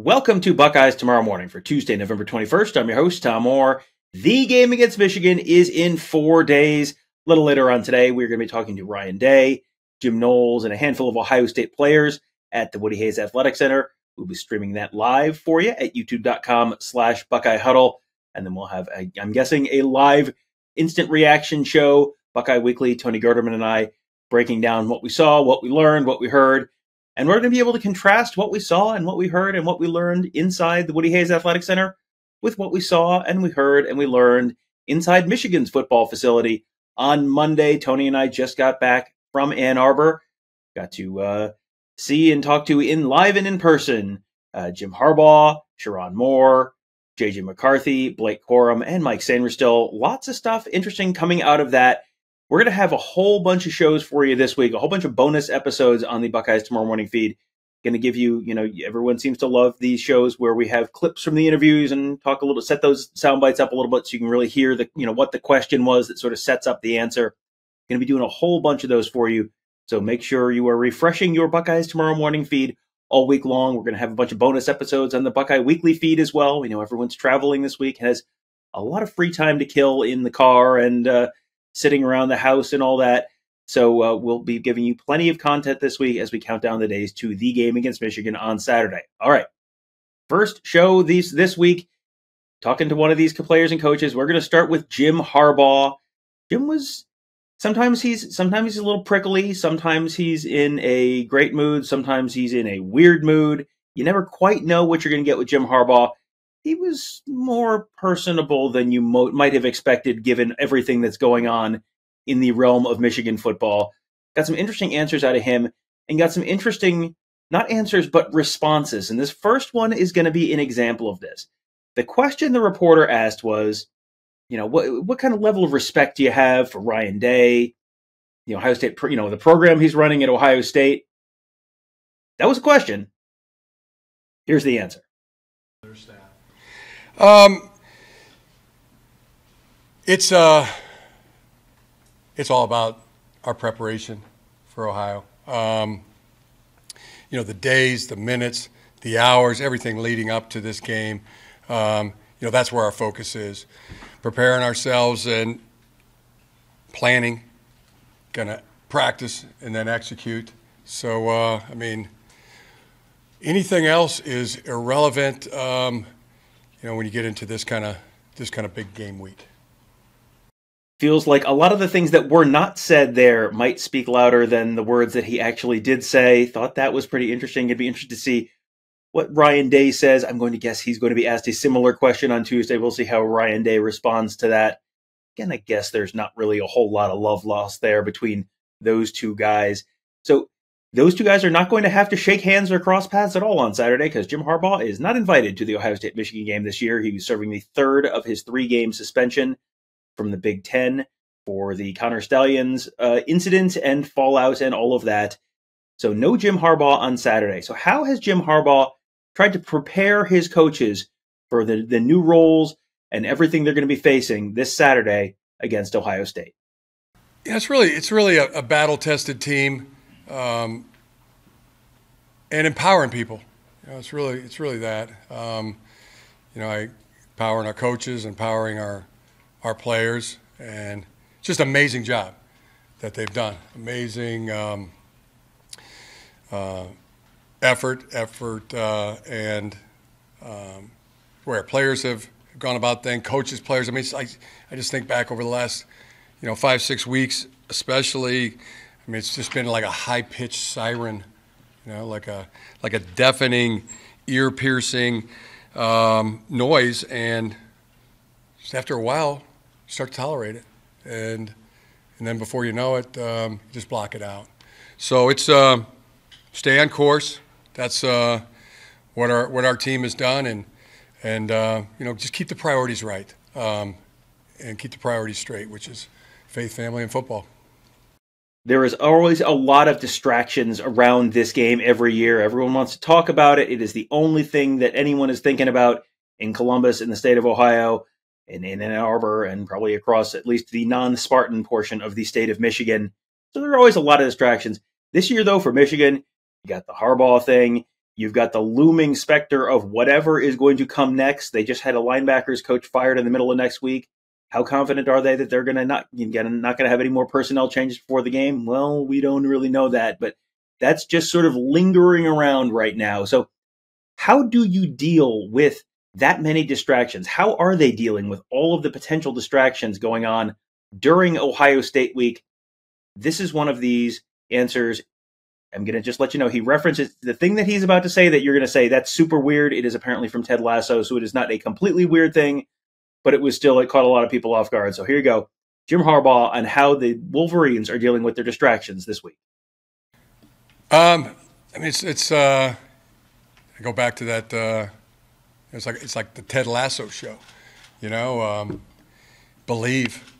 Welcome to Buckeyes Tomorrow Morning for Tuesday, November 21st. I'm your host, Tom Moore. The game against Michigan is in 4 days. A little later on today, we're going to be talking to Ryan Day, Jim Knowles, and a handful of Ohio State players at the Woody Hayes Athletic Center. We'll be streaming that live for you at youtube.com/Buckeye Huddle. And then we'll have, I'm guessing, a live instant reaction show, Buckeye Weekly, Tony Garderman and I, breaking down what we saw, what we learned, what we heard. And we're going to be able to contrast what we saw and what we heard and what we learned inside the Woody Hayes Athletic Center with what we saw and we heard and we learned inside Michigan's football facility. On Monday, Tony and I just got back from Ann Arbor. Got to see and talk to live and in person Jim Harbaugh, Sherrone Moore, J.J. McCarthy, Blake Corum, and Mike Sainristil. Lots of stuff interesting coming out of that. We're going to have a whole bunch of shows for you this week, a whole bunch of bonus episodes on the Buckeyes Tomorrow Morning feed. Going to give you, everyone seems to love these shows where we have clips from the interviews and talk a little, set those sound bites up a little bit so you can really hear the, what the question was that sort of sets up the answer. Going to be doing a whole bunch of those for you. So make sure you are refreshing your Buckeyes Tomorrow Morning feed all week long. We're going to have a bunch of bonus episodes on the Buckeye Weekly feed as well. We know everyone's traveling this week, has a lot of free time to kill in the car and, sitting around the house and all that. So we'll be giving you plenty of content this week as we count down the days to the game against Michigan on Saturday. All right. First show this week, talking to one of these players and coaches. We're going to start with Jim Harbaugh. Jim was, sometimes he's a little prickly. Sometimes he's in a great mood. Sometimes he's in a weird mood. You never quite know what you're going to get with Jim Harbaugh. He was more personable than you might have expected, given everything that's going on in the realm of Michigan football. Got some interesting answers out of him, and got some interesting, not answers, but responses. And this first one is going to be an example of this. The question the reporter asked was, what kind of level of respect do you have for Ryan Day, Ohio State, the program he's running at Ohio State? That was a question. Here's the answer. It's all about our preparation for Ohio. The days, the minutes, the hours, everything leading up to this game. That's where our focus is, preparing ourselves and planning, gonna practice and then execute. So, anything else is irrelevant. When you get into this kind of big game week. Feels like a lot of the things that were not said there might speak louder than the words that he actually did say. Thought that was pretty interesting. It'd be interesting to see what Ryan Day says. I'm going to guess he's going to be asked a similar question on Tuesday. We'll see how Ryan Day responds to that. Again, I guess there's not really a whole lot of love lost there between those two guys. So those two guys are not going to have to shake hands or cross paths at all on Saturday because Jim Harbaugh is not invited to the Ohio State-Michigan game this year. He was serving the third of his three-game suspension from the Big Ten for the Connor Stallions incident and fallout and all of that. So no Jim Harbaugh on Saturday. So how has Jim Harbaugh tried to prepare his coaches for the new roles and everything they're going to be facing this Saturday against Ohio State? Yeah, it's really a battle-tested team. And empowering people, it's really that, empowering our coaches, empowering our players, and just amazing job that they've done. Amazing effort, and where players have gone about things, coaches, players. I just think back over the last, 5-6 weeks, especially. It's just been like a high-pitched siren, like a deafening, ear-piercing noise, and just after a while, you start to tolerate it, and then before you know it, you just block it out. So it's stay on course. That's what our team has done, and just keep the priorities right, and keep the priorities straight, which is faith, family, and football. There is always a lot of distractions around this game every year. Everyone wants to talk about it. It is the only thing that anyone is thinking about in Columbus, in the state of Ohio, and in Ann Arbor, and probably across at least the non-Spartan portion of the state of Michigan. So there are always a lot of distractions. This year, though, for Michigan, you got the Harbaugh thing. You've got the looming specter of whatever is going to come next. They just had a linebackers coach fired in the middle of next week. How confident are they that they're going to not going to have any more personnel changes before the game? Well, we don't really know that, but that's just sort of lingering around right now. So how do you deal with that many distractions? How are they dealing with all of the potential distractions going on during Ohio State week? This is one of these answers. I'm going to just let you know, he references the thing that he's about to say that you're going to say, that's super weird. It is apparently from Ted Lasso, so it is not a completely weird thing, but it was still, it caught a lot of people off guard. So here you go. Jim Harbaugh on how the Wolverines are dealing with their distractions this week. I mean, it's I go back to that, it's like the Ted Lasso show, you know, believe.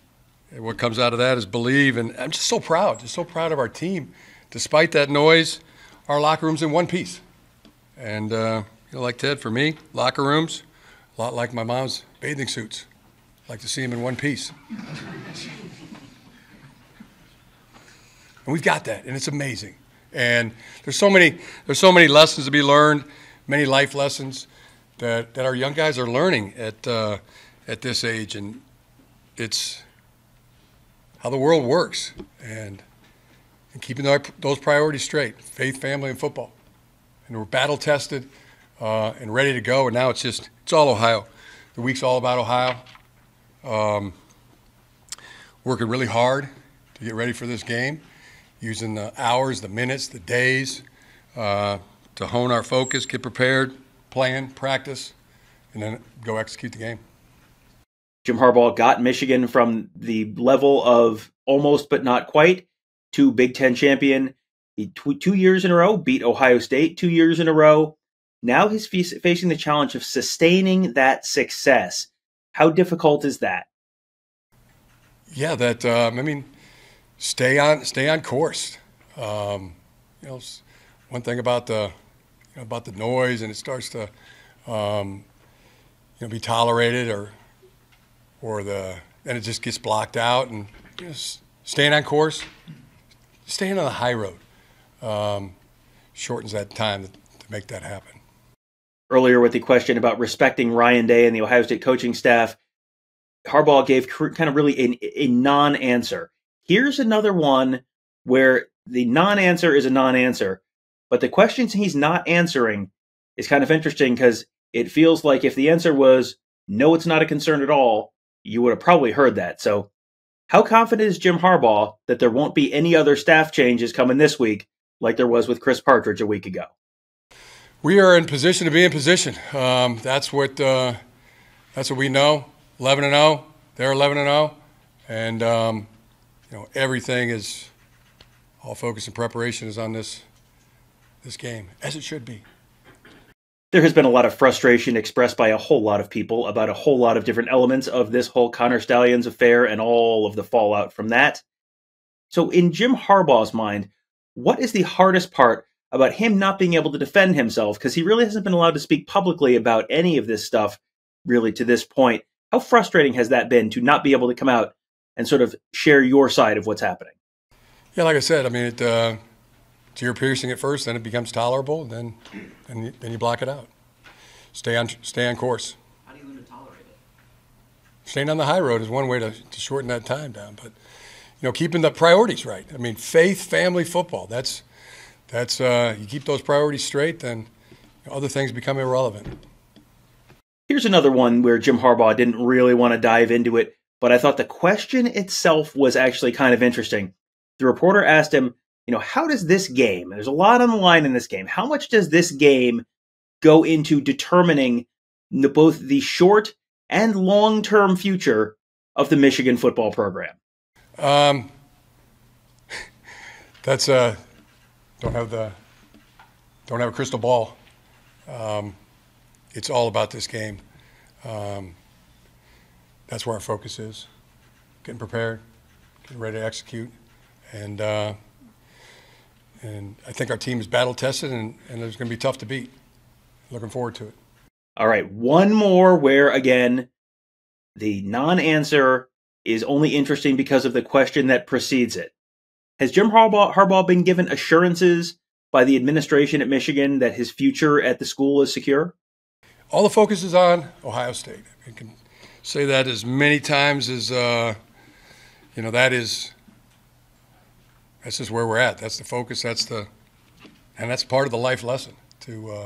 And what comes out of that is believe. And I'm just so proud of our team. Despite that noise, our locker room's in one piece. And like Ted, for me, locker rooms, a lot like my mom's bathing suits. I like to see them in one piece. And we've got that, and it's amazing. And there's so many lessons to be learned, many life lessons that our young guys are learning at this age, and it's how the world works, and keeping those priorities straight: faith, family, and football. And we're battle tested and ready to go. And now it's all Ohio. The week's all about Ohio. Working really hard to get ready for this game, using the hours, the minutes, the days to hone our focus, get prepared, plan, practice, and then go execute the game. Jim Harbaugh got Michigan from the level of almost but not quite to Big Ten champion. He 2 years in a row beat Ohio State 2 years in a row. Now he's facing the challenge of sustaining that success. How difficult is that? Yeah, stay on course. One thing about the noise, and it starts to be tolerated or it just gets blocked out, and just staying on course, staying on the high road shortens that time to make that happen. Earlier with the question about respecting Ryan Day and the Ohio State coaching staff, Harbaugh gave kind of really a non-answer. Here's another one where the non-answer is a non-answer, but the questions he's not answering is kind of interesting, because it feels like if the answer was, no, it's not a concern at all, you would have probably heard that. So how confident is Jim Harbaugh that there won't be any other staff changes coming this week like there was with Chris Partridge a week ago? We are in position to be in position. That's what we know. 11-0. They're 11-0. And everything is, all focus and preparation is on this game, as it should be. There has been a lot of frustration expressed by a whole lot of people about a whole lot of different elements of this whole Connor Stallions affair and all of the fallout from that. So in Jim Harbaugh's mind, what is the hardest part about him not being able to defend himself? Because he really hasn't been allowed to speak publicly about any of this stuff really to this point. How frustrating has that been to not be able to come out and sort of share your side of what's happening? Yeah, like I said, I mean, it's ear piercing at first, then it becomes tolerable, then you block it out. Stay on course. How do you learn to tolerate it? Staying on the high road is one way to shorten that time down, but keeping the priorities right. I mean, faith, family, football. That's you keep those priorities straight, then other things become irrelevant. Here's another one where Jim Harbaugh didn't really want to dive into it, but I thought the question itself was actually kind of interesting. The reporter asked him, how does this game, there's a lot on the line in this game, how much does this game go into determining both the short and long-term future of the Michigan football program? Don't have a crystal ball. It's all about this game. That's where our focus is. Getting prepared, getting ready to execute, and I think our team is battle-tested, and it's going to be tough to beat. Looking forward to it. All right, one more where, again, the non-answer is only interesting because of the question that precedes it. Has Jim Harbaugh been given assurances by the administration at Michigan that his future at the school is secure? All the focus is on Ohio State. I can say that as many times as, you know, that's just where we're at. That's the focus. And that's part of the life lesson, to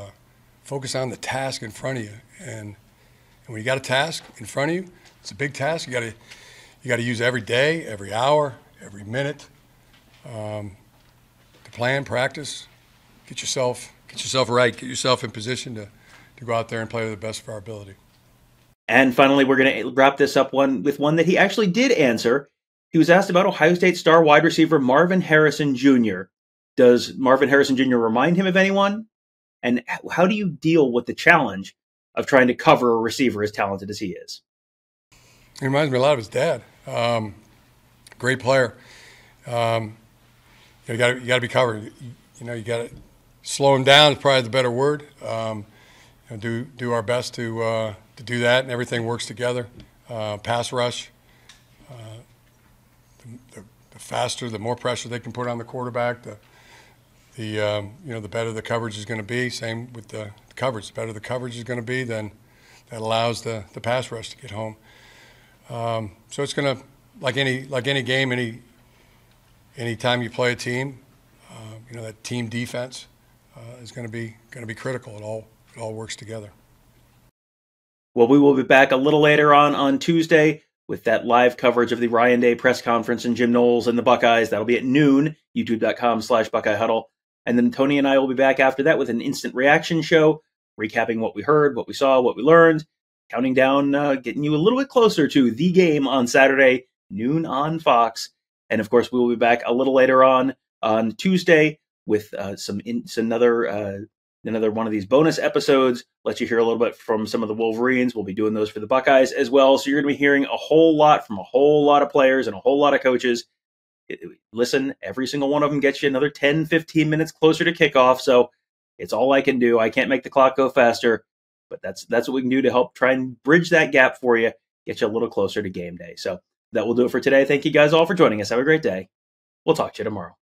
focus on the task in front of you. And when you got a task in front of you, it's a big task. You got to use every day, every hour, every minute to plan, practice, get yourself right, get yourself in position to go out there and play to the best of our ability. And finally, we're going to wrap this up with one that he actually did answer. He was asked about Ohio State star wide receiver Marvin Harrison Jr. Does Marvin Harrison Jr. remind him of anyone? And how do you deal with the challenge of trying to cover a receiver as talented as he is? He reminds me a lot of his dad. Great player. You got to be covered. You know, you got to slow him down is probably the better word. You know, do our best to do that, and everything works together. Pass rush. The faster, the more pressure they can put on the quarterback, you know, the better the coverage is going to be. Same with the coverage. The better the coverage is going to be, then that allows the pass rush to get home. So it's going to, like any game, any time you play a team, you know, that team defense is going to be critical. It all works together. Well, we will be back a little later on Tuesday with that live coverage of the Ryan Day press conference and Jim Knowles and the Buckeyes. That'll be at noon, youtube.com/BuckeyeHuddle. And then Tony and I will be back after that with an instant reaction show, recapping what we heard, what we saw, what we learned, counting down, getting you a little bit closer to the game on Saturday, noon on Fox. And, of course, we will be back a little later on Tuesday with another one of these bonus episodes. Let you hear a little bit from some of the Wolverines. We'll be doing those for the Buckeyes as well. So you're going to be hearing a whole lot from a whole lot of players and a whole lot of coaches. Listen, every single one of them gets you another 10, 15 minutes closer to kickoff. So it's all I can do. I can't make the clock go faster, but that's what we can do to help try and bridge that gap for you, get you a little closer to game day. So that will do it for today. Thank you guys all for joining us. Have a great day. We'll talk to you tomorrow.